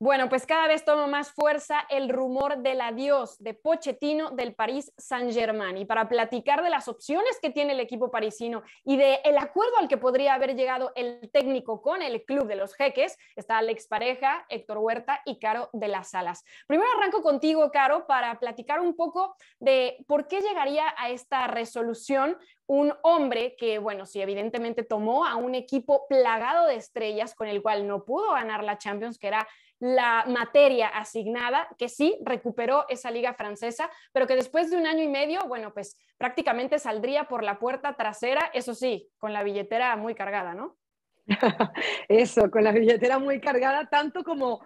Bueno, pues cada vez toma más fuerza el rumor del adiós de Pochettino del Paris Saint-Germain. Y para platicar de las opciones que tiene el equipo parisino y del acuerdo al que podría haber llegado el técnico con el club de los jeques, está Alex Pareja, Héctor Huerta y Caro de las Salas. Primero arranco contigo, Caro, para platicar un poco de por qué llegaría a esta resolución un hombre que, bueno, sí, evidentemente tomó a un equipo plagado de estrellas con el cual no pudo ganar la Champions, que era la materia asignada, que sí recuperó esa liga francesa, pero que después de un año y medio, bueno, pues prácticamente saldría por la puerta trasera, eso sí, con la billetera muy cargada, ¿no? Eso, con la billetera muy cargada, tanto como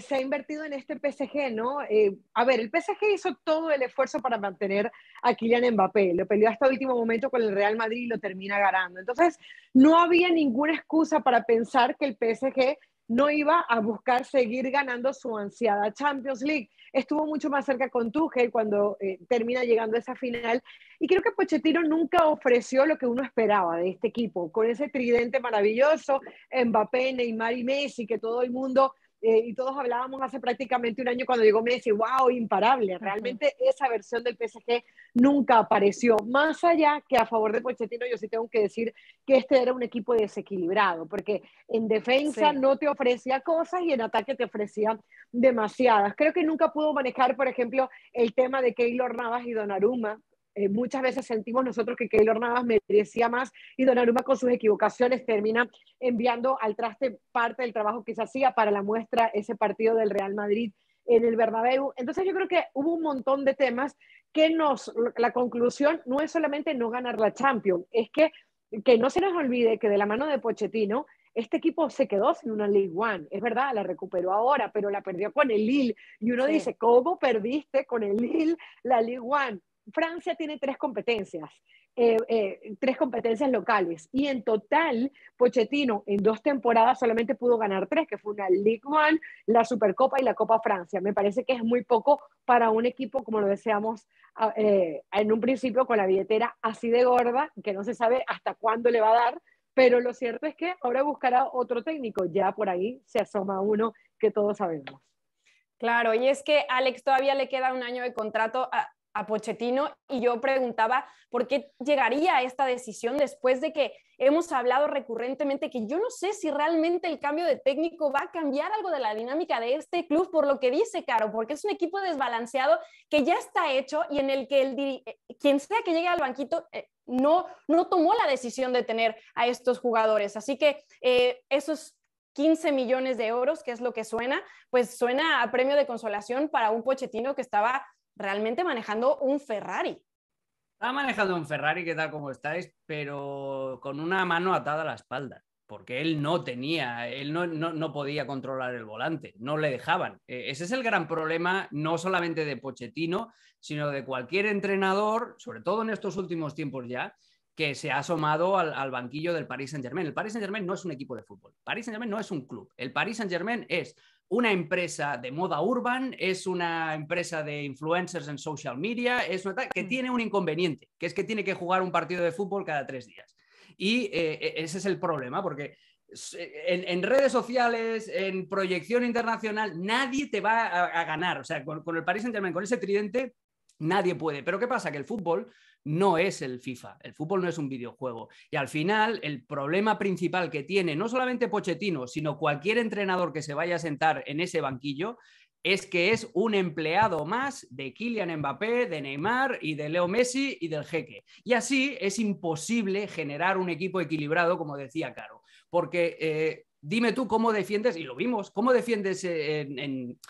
se ha invertido en este PSG, ¿no? A ver, el PSG hizo todo el esfuerzo para mantener a Kylian Mbappé, lo peleó hasta el último momento con el Real Madrid y lo termina ganando. Entonces, no había ninguna excusa para pensar que el PSG no iba a buscar seguir ganando su ansiada Champions League. Estuvo mucho más cerca con Tuchel cuando termina llegando a esa final, y creo que Pochettino nunca ofreció lo que uno esperaba de este equipo, con ese tridente maravilloso, Mbappé, Neymar y Messi, que todo el mundo, y todos hablábamos hace prácticamente un año cuando llegó Messi, wow, imparable, realmente esa versión del PSG nunca apareció, más allá que a favor de Pochettino yo sí tengo que decir que este era un equipo desequilibrado, porque en defensa no te ofrecía cosas y en ataque te ofrecía demasiadas. Creo que nunca pudo manejar, por ejemplo, el tema de Keylor Navas y Donnarumma. Muchas veces sentimos nosotros que Keylor Navas merecía más y Donnarumma con sus equivocaciones termina enviando al traste parte del trabajo que se hacía para la muestra ese partido del Real Madrid en el Bernabéu. Entonces yo creo que hubo un montón de temas que la conclusión no es solamente no ganar la Champions, es que no se nos olvide que de la mano de Pochettino este equipo se quedó sin una Ligue 1, es verdad, la recuperó ahora, pero la perdió con el Lille, y uno dice, ¿cómo perdiste con el Lille la Ligue 1? Francia tiene tres competencias locales, y en total Pochettino en 2 temporadas solamente pudo ganar 3, que fue una Ligue 1, la Supercopa y la Copa Francia. Me parece que es muy poco para un equipo, como lo deseamos en un principio, con la billetera así de gorda, que no se sabe hasta cuándo le va a dar, pero lo cierto es que ahora buscará otro técnico, ya por ahí se asoma uno que todos sabemos. Claro, y es que Alex todavía le queda un año de contrato a Pochettino, y yo preguntaba por qué llegaría a esta decisión después de que hemos hablado recurrentemente que yo no sé si realmente el cambio de técnico va a cambiar algo de la dinámica de este club, por lo que dice Caro, porque es un equipo desbalanceado que ya está hecho y en el que quien sea que llegue al banquito no tomó la decisión de tener a estos jugadores, así que esos 15 millones de euros, que es lo que suena, pues suena a premio de consolación para un Pochettino que estaba realmente manejando un Ferrari. Estaba manejando un Ferrari, ¿qué tal como estáis? Pero con una mano atada a la espalda, porque él no podía controlar el volante, no le dejaban. Ese es el gran problema, no solamente de Pochettino, sino de cualquier entrenador, sobre todo en estos últimos tiempos ya, que se ha asomado al banquillo del Paris Saint-Germain. El Paris Saint-Germain no es un equipo de fútbol, el Paris Saint-Germain no es un club, el Paris Saint-Germain es una empresa de moda urban, es una empresa de influencers en social media, es una que tiene un inconveniente, que es que tiene que jugar un partido de fútbol cada 3 días. Y ese es el problema, porque en redes sociales, en proyección internacional, nadie te va a ganar. O sea, con el Paris Saint-Germain, con ese tridente, nadie puede. Pero ¿qué pasa? Que el fútbol no es el FIFA, el fútbol no es un videojuego. Y al final, el problema principal que tiene no solamente Pochettino, sino cualquier entrenador que se vaya a sentar en ese banquillo, es que es un empleado más de Kylian Mbappé, de Neymar y de Leo Messi y del jeque. Y así es imposible generar un equipo equilibrado, como decía Caro, porque dime tú cómo defiendes, y lo vimos, cómo defiendes,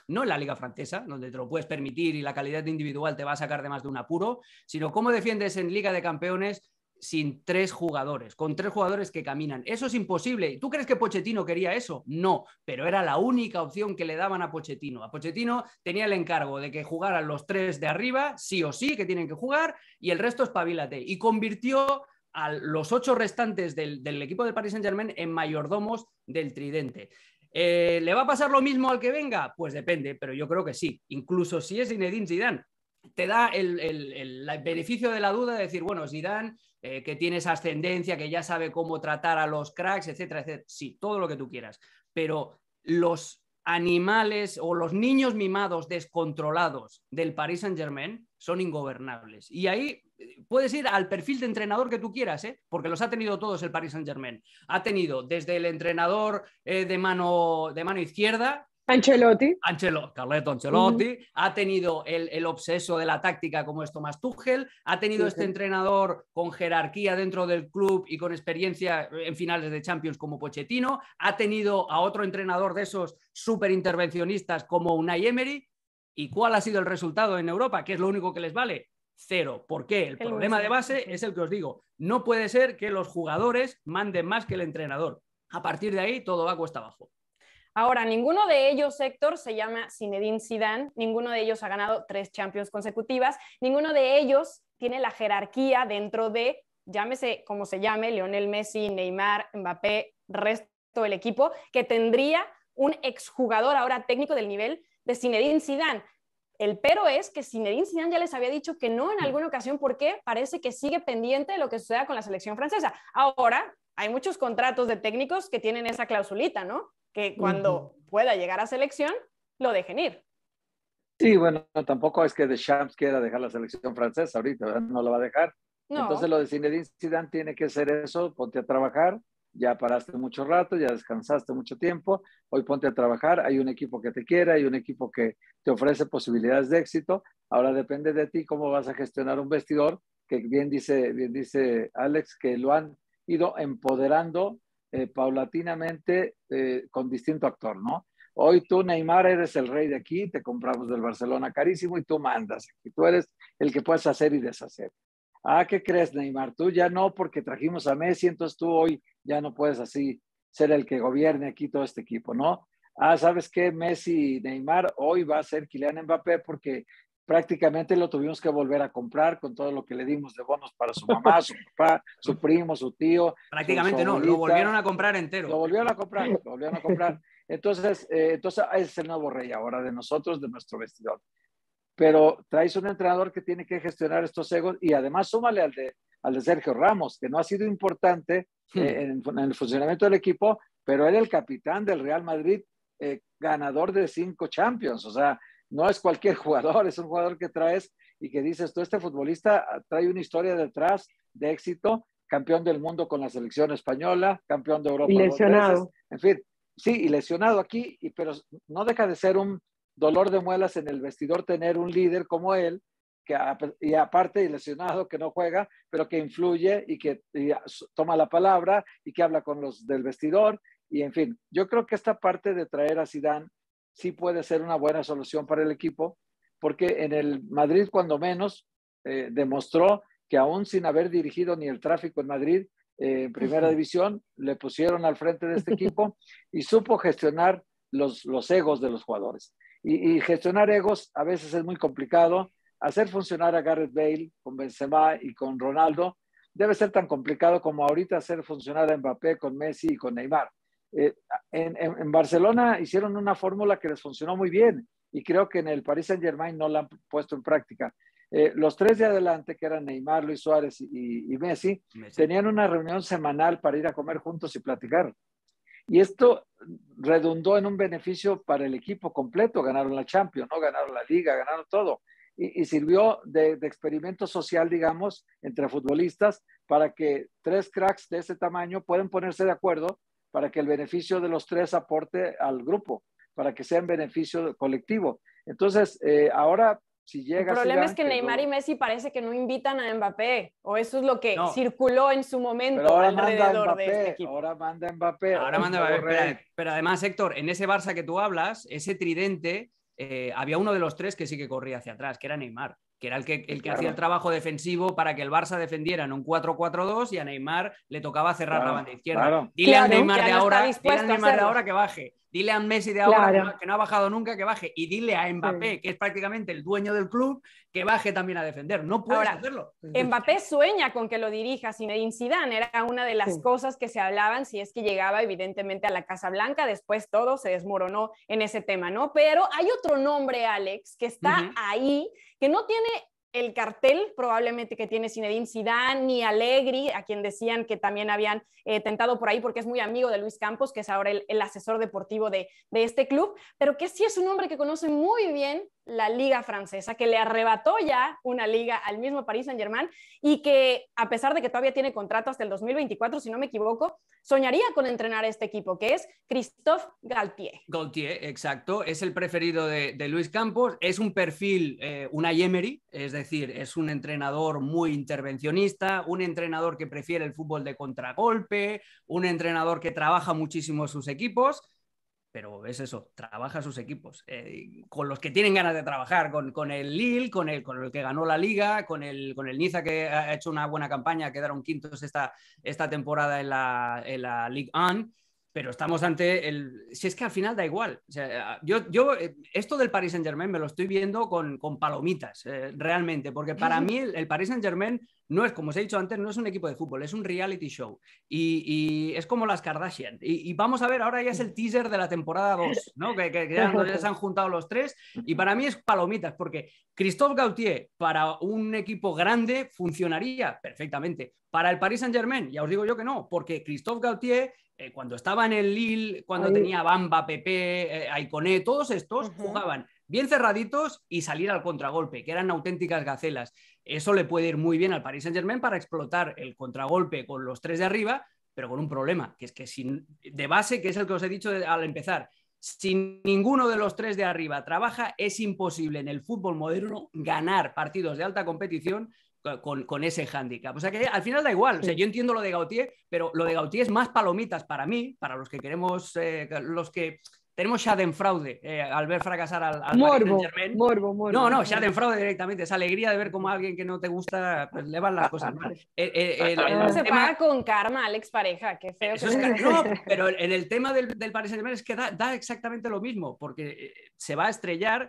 no en la liga francesa, donde te lo puedes permitir y la calidad individual te va a sacar de más de un apuro, sino cómo defiendes en Liga de Campeones sin 3 jugadores, con 3 jugadores que caminan. Eso es imposible. ¿Tú crees que Pochettino quería eso? No, pero era la única opción que le daban a Pochettino. A Pochettino tenía el encargo de que jugaran los 3 de arriba, sí o sí, que tienen que jugar, y el resto espabilate. Y convirtió a los 8 restantes del equipo del Paris Saint-Germain en mayordomos del tridente. ¿Le va a pasar lo mismo al que venga? Pues depende, pero yo creo que sí. Incluso si es Zinedine Zidane, te da el beneficio de la duda de decir, bueno, Zidane, que tiene esa ascendencia, que ya sabe cómo tratar a los cracks, etcétera, etcétera. Sí, todo lo que tú quieras. Pero los animales o los niños mimados descontrolados del Paris Saint-Germain son ingobernables. Y ahí puedes ir al perfil de entrenador que tú quieras, ¿eh? Porque los ha tenido todos el Paris Saint-Germain. Ha tenido desde el entrenador de mano izquierda, Carleto Ancelotti, ha tenido el obseso de la táctica como es Thomas Tuchel, ha tenido este entrenador con jerarquía dentro del club y con experiencia en finales de Champions como Pochettino, ha tenido a otro entrenador de esos superintervencionistas como Unai Emery. ¿Y cuál ha sido el resultado en Europa? ¿Qué es lo único que les vale? Cero. ¿Por qué? El problema de base es el que os digo. No puede ser que los jugadores manden más que el entrenador. A partir de ahí todo va cuesta abajo. Ahora, ninguno de ellos, Héctor, se llama Zinedine Zidane, ninguno de ellos ha ganado 3 Champions consecutivas, ninguno de ellos tiene la jerarquía dentro de, llámese como se llame, Lionel Messi, Neymar, Mbappé, resto del equipo, que tendría un exjugador ahora técnico del nivel de Zinedine Zidane. El pero es que Zinedine Zidane ya les había dicho que no en alguna ocasión, porque parece que sigue pendiente de lo que suceda con la selección francesa. Ahora, hay muchos contratos de técnicos que tienen esa clausulita, ¿no? Que cuando pueda llegar a selección, lo dejen ir. Sí, bueno, tampoco es que Deschamps quiera dejar la selección francesa ahorita, ¿verdad? No la va a dejar. No. Entonces lo de Zinedine Zidane tiene que ser eso, ponte a trabajar, ya paraste mucho rato, ya descansaste mucho tiempo, hoy ponte a trabajar, hay un equipo que te quiere, hay un equipo que te ofrece posibilidades de éxito, ahora depende de ti cómo vas a gestionar un vestidor, que bien dice Alex, que lo han ido empoderando paulatinamente con distinto actor, ¿no? Hoy tú, Neymar, eres el rey de aquí, te compramos del Barcelona carísimo y tú mandas, y tú eres el que puedes hacer y deshacer. Ah, ¿qué crees, Neymar? Tú ya no, porque trajimos a Messi, entonces tú hoy ya no puedes así ser el que gobierne aquí todo este equipo, ¿no? Ah, ¿sabes qué? Messi y Neymar, hoy va a ser Kylian Mbappé porque prácticamente lo tuvimos que volver a comprar con todo lo que le dimos de bonos para su mamá, su papá, su primo, su tío. Prácticamente no, lo volvieron a comprar entero. Lo volvieron a comprar. Entonces es el nuevo rey ahora de nosotros, de nuestro vestidor. Pero traes un entrenador que tiene que gestionar estos egos y además súmale al de Sergio Ramos, que no ha sido importante en el funcionamiento del equipo, pero era el capitán del Real Madrid, ganador de 5 Champions, o sea, no es cualquier jugador, es un jugador que traes y que dices, tú, este futbolista trae una historia detrás de éxito, campeón del mundo con la selección española, campeón de Europa. Y lesionado. En fin, sí, y lesionado aquí, pero no deja de ser un dolor de muelas en el vestidor tener un líder como él, y aparte lesionado, que no juega, pero que influye y que toma la palabra y que habla con los del vestidor. Y en fin, yo creo que esta parte de traer a Zidane sí puede ser una buena solución para el equipo, porque en el Madrid, cuando menos, demostró que aún sin haber dirigido ni el tráfico en Madrid, en primera división, le pusieron al frente de este equipo y supo gestionar los egos de los jugadores. Y gestionar egos a veces es muy complicado. Hacer funcionar a Gareth Bale con Benzema y con Ronaldo debe ser tan complicado como ahorita hacer funcionar a Mbappé con Messi y con Neymar. En Barcelona hicieron una fórmula que les funcionó muy bien y creo que en el Paris Saint-Germain no la han puesto en práctica. Los 3 de adelante, que eran Neymar, Luis Suárez y Messi, tenían una reunión semanal para ir a comer juntos y platicar. Y esto redundó en un beneficio para el equipo completo. Ganaron la Champions, ¿no? Ganaron la Liga, ganaron todo. Y sirvió de experimento social, digamos, entre futbolistas para que 3 cracks de ese tamaño puedan ponerse de acuerdo para que el beneficio de los 3 aporte al grupo, para que sea en beneficio colectivo. Entonces, ahora, si llega... El problema es que Neymar y Messi parece que no invitan a Mbappé, o eso es lo que circuló en su momento alrededor de este equipo. Ahora manda Mbappé. Pero además, Héctor, en ese Barça que tú hablas, ese tridente, había uno de los 3 que sí que corría hacia atrás, que era Neymar, que era el que hacía el trabajo defensivo para que el Barça defendiera en un 4-4-2 y a Neymar le tocaba cerrar la banda izquierda. Dile a Neymar de ahora que baje. Dile a Messi de ahora que no ha bajado nunca que baje. Y dile a Mbappé, que es prácticamente el dueño del club, que baje también a defender. No puedes hacerlo. Mbappé sueña con que lo dirija Zinedine Zidane. Era una de las cosas que se hablaban si es que llegaba evidentemente a la Casa Blanca. Después todo se desmoronó en ese tema, ¿no? Pero hay otro nombre, Alex, que está ahí, que no tiene el cartel probablemente que tiene Zinedine Zidane, ni Allegri, a quien decían que también habían tentado por ahí porque es muy amigo de Luis Campos, que es ahora el asesor deportivo de este club, pero que sí es un hombre que conoce muy bien la liga francesa, que le arrebató ya una liga al mismo Paris Saint-Germain y que, a pesar de que todavía tiene contrato hasta el 2024, si no me equivoco, soñaría con entrenar a este equipo, que es Christophe Galtier. Galtier, exacto, es el preferido de Luis Campos, es un perfil Unai Emery, es decir, es un entrenador muy intervencionista, un entrenador que prefiere el fútbol de contragolpe, un entrenador que trabaja muchísimo sus equipos. Pero es eso, trabaja sus equipos, con los que tienen ganas de trabajar, con el Lille, con el que ganó la Liga, con el Niza, que ha hecho una buena campaña, quedaron quintos esta temporada en la Ligue 1, pero estamos ante el... Si es que al final da igual. O sea, yo esto del Paris Saint-Germain me lo estoy viendo con palomitas, realmente, porque para mí el Paris Saint-Germain no es, como os he dicho antes, no es un equipo de fútbol, es un reality show. Y es como las Kardashian. Y vamos a ver, ahora ya es el teaser de la temporada 2, ¿no? Que ya se han juntado los tres. Y para mí es palomitas, porque Christophe Galtier para un equipo grande funcionaría perfectamente. Para el Paris Saint-Germain, ya os digo yo que no, porque Christophe Galtier... cuando estaba en el Lille, cuando tenía Bamba, Pepe, Aikoné, todos estos jugaban bien cerraditos y salir al contragolpe, que eran auténticas gacelas. Eso le puede ir muy bien al Paris Saint-Germain para explotar el contragolpe con los tres de arriba, pero con un problema, que es que de base, que es el que os he dicho al empezar, si ninguno de los tres de arriba trabaja, es imposible en el fútbol moderno ganar partidos de alta competición con ese hándicap. O sea que al final da igual. O sea, yo entiendo lo de Galtier, pero lo de Galtier es más palomitas para mí, para los que queremos, los que tenemos Schadenfreude al ver fracasar al Paris Saint-Germain. Morbo. No, Schadenfreude directamente. Esa alegría de ver cómo a alguien que no te gusta, pues le van las cosas mal. No se paga con karma, Alex Pareja. Qué feo. No, pero en el tema del Paris Saint-Germain es que da exactamente lo mismo, porque se va a estrellar.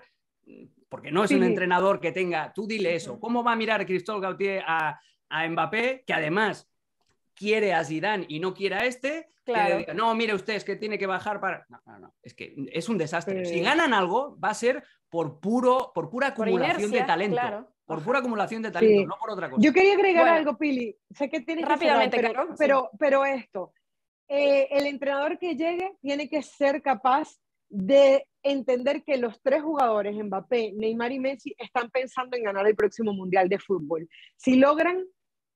Porque no es un entrenador que tenga... Tú dile eso. ¿Cómo va a mirar Christophe Galtier a Mbappé, que además quiere a Zidane y no quiere a este? Claro. Que le diga, no, mire usted, es que tiene que bajar para... No. Es que es un desastre. Sí. Si ganan algo, va a ser por pura acumulación de talento. Claro. Por pura acumulación de talento, no por otra cosa. Yo quería agregar algo, Pili. Sé que tienes rápidamente, que cerrar, pero esto. El entrenador que llegue tiene que ser capaz de entender que los tres jugadores, Mbappé, Neymar y Messi, están pensando en ganar el próximo Mundial de Fútbol. Si logran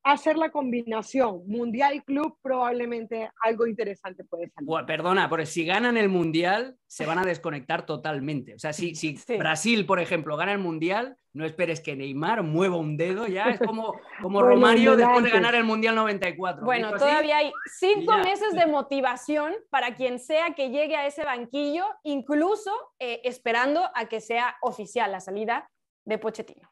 hacer la combinación Mundial-Club, probablemente algo interesante puede salir. Bueno, perdona, porque si ganan el Mundial, se van a desconectar totalmente. O sea, si Brasil, por ejemplo, gana el Mundial, no esperes que Neymar mueva un dedo ya. Es como bueno, Romario después de ganar el Mundial 94. Bueno, todavía hay 5 meses de motivación para quien sea que llegue a ese banquillo, incluso esperando a que sea oficial la salida de Pochettino.